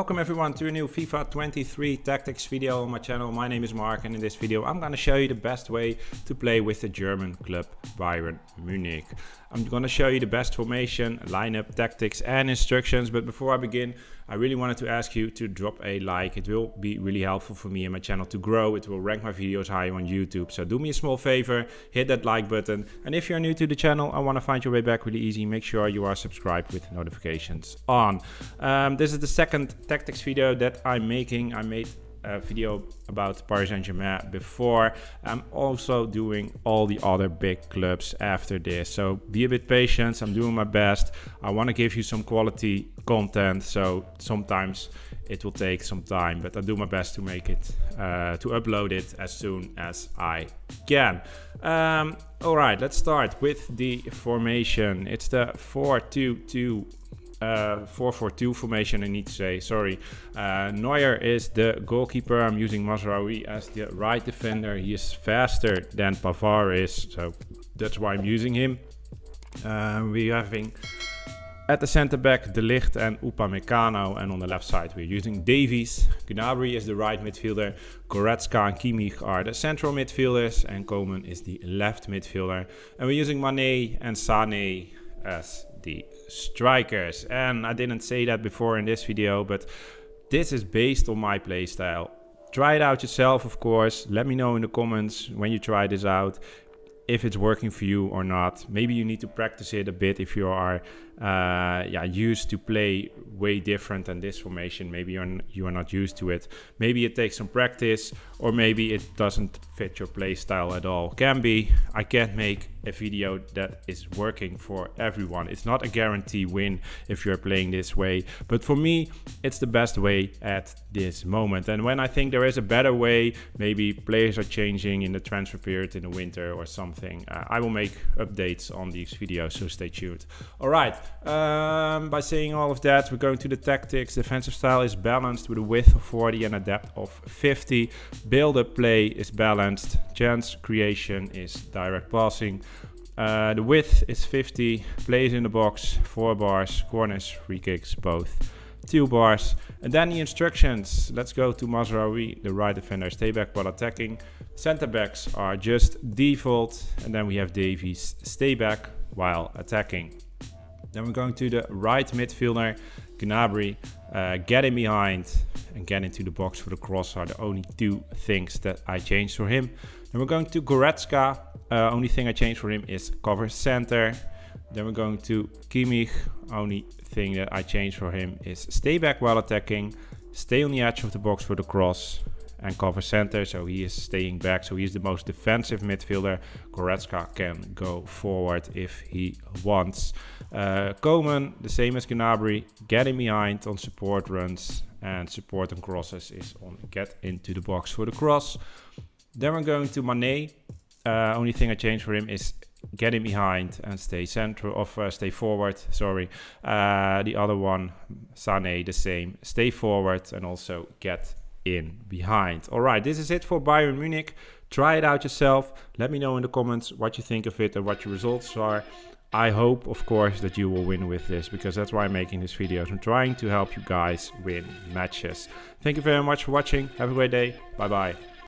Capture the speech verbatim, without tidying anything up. Welcome everyone to a new FIFA twenty-three tactics video on my channel. My name is Mark, and in this video I'm going to show you the best way to play with the German club Bayern Munich. I'm going to show you the best formation, lineup, tactics and instructions, but before I begin I really wanted to ask you to drop a like. It will be really helpful for me and my channel to grow. It will rank my videos high on YouTube, so do me a small favor, hit that like button. And if you're new to the channel and want to find your way back really easy, make sure you are subscribed with notifications on. Um, this is the second tactics video that I'm making. I made a video about Paris Saint-Germain before. I'm also doing all the other big clubs after this, so be a bit patient. I'm doing my best. I want to give you some quality content, so sometimes it will take some time, but I do my best to make it uh, to upload it as soon as I can. Um, all right, let's start with the formation. It's the four two two. Uh, four four two formation, I need to say, sorry. Uh, Neuer is the goalkeeper. I'm using Mazraoui as the right defender. He is faster than Pavard is, so that's why I'm using him. Uh, we're having at the center back De Ligt and Upamecano, and on the left side we're using Davies. Gnabry is the right midfielder. Goretzka and Kimmich are the central midfielders, and Coman is the left midfielder. And we're using Mané and Sané as the strikers. And I didn't say that before in this video, but this is based on my playstyle. Try it out yourself, of course. Let me know in the comments when you try this out if it's working for you or not. Maybe you need to practice it a bit if you are uh, yeah, used to play way different than this formation. Maybe you're you are not used to it. Maybe it takes some practice, or maybe it doesn't fit your play style at all. Can be. I can't make a video that is working for everyone. It's not a guarantee win if you're playing this way, but for me it's the best way at this moment. And when I think there is a better way, maybe players are changing in the transfer period in the winter or something, uh, I will make updates on these videos, so stay tuned. All right, um, by saying all of that, we're going to the tactics. Defensive style is balanced with a width of forty and a depth of fifty. Build up play is balanced. Chance creation is direct passing. Uh, the width is fifty, plays in the box, four bars, corners, free kicks, both two bars. And then the instructions. Let's go to Mazraoui, the right defender. Stay back while attacking. Center backs are just default. And then we have Davies, stay back while attacking. Then we're going to the right midfielder, Gnabry. Uh, get in behind and get into the box for the cross are the only two things that I changed for him. Then we're going to Goretzka. Uh, only thing I changed for him is cover center. Then we're going to Kimmich. Only thing that I changed for him is stay back while attacking, stay on the edge of the box for the cross, and cover center. So he is staying back, so he is the most defensive midfielder. Goretzka can go forward if he wants. Uh, Coman, the same as Gnabry, getting behind on support runs, and support and crosses is on get into the box for the cross. Then we're going to Mané. Uh, only thing I changed for him is get in behind and stay central, of uh, stay forward, sorry. Uh, the other one, Sané, the same, stay forward and also get in behind. All right, this is it for Bayern Munich. Try it out yourself. Let me know in the comments what you think of it and what your results are. I hope, of course, that you will win with this, because that's why I'm making this video. I'm trying to help you guys win matches. Thank you very much for watching. Have a great day. Bye-bye.